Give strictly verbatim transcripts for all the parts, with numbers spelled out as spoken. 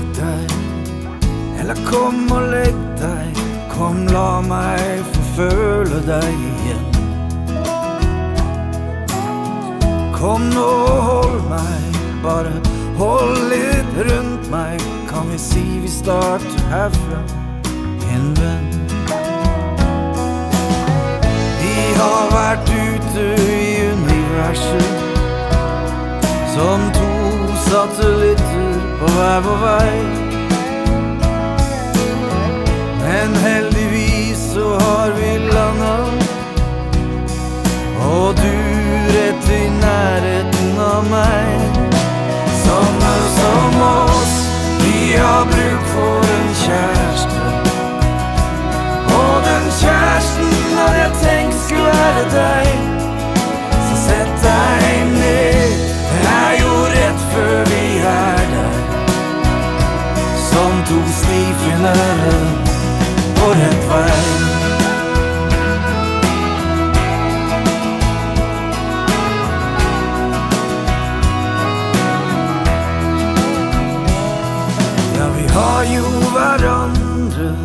bröt dig eller kom och lägg dig. Kom, la mig förfölja dig igen. Kom och håll mig, bara håll lite runt mig. Kom vi se, vi startar härifrån, en vän. Vi har varit ute i universum som två satelliter på var vår väg. Men heldigvis så har vi landat, och du rätt i närheten av mig. Såna som oss, vi har bruk för en kärste, och den kärsten hade jag tänkt skulle vara dig. Så sätt dig ner, det är ju rätt för vi är där, som tog snifjärnaren på rätt väg. Ja, vi har ju varandra,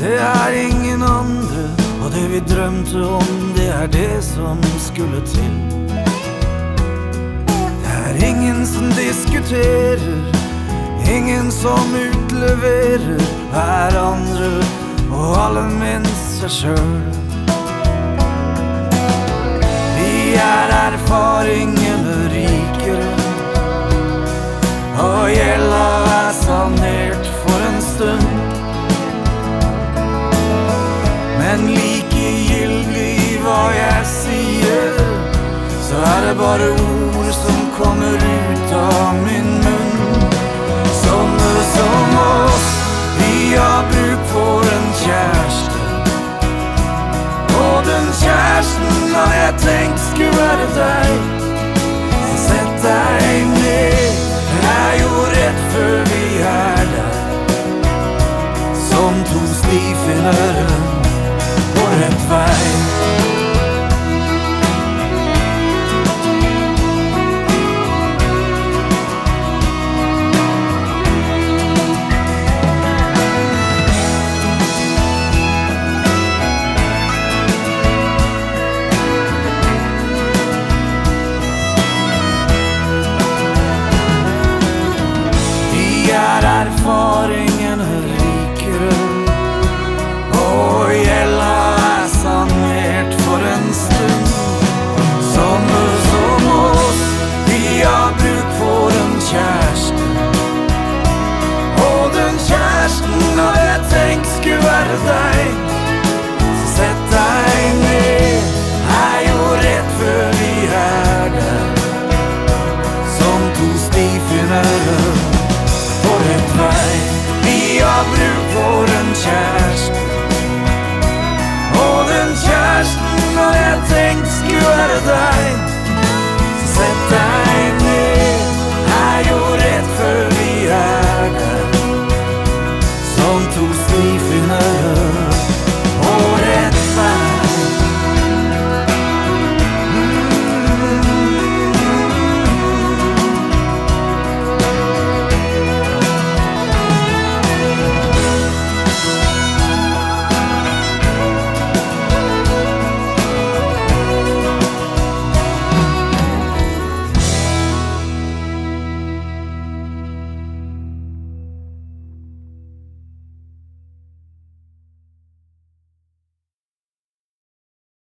det är ingen andre, och det vi drömte om, det är det som skulle till. Det är ingen som diskuterar, ingen som utleverar varandra, och alla minns sig själv. Vi är erfaringen rikare, och gäller är sanert för en stund. Men likegyldig vad jag säger, så är det bara ord som kommer ut av min mun. Såna som oss, vi har bruk för en kärste, och den kärsten har jag tänkt skulle vara dig. Så sätt dig ner, det är ju rätt för vi är där, som tog stifinaren på rätt väg. Vi är erfaringen rikare, och gälla sanert för en stund. Såna som oss, vi har bruk för en kärste, och den kärsten har jag tänkt skulle vara dig. Så sätt dig ner, här gör rätt för vi är där, som tog stifinaren på rätt väg. Vi har bruk för en kärste, och den kärsten har jag tänkt skulle vara där.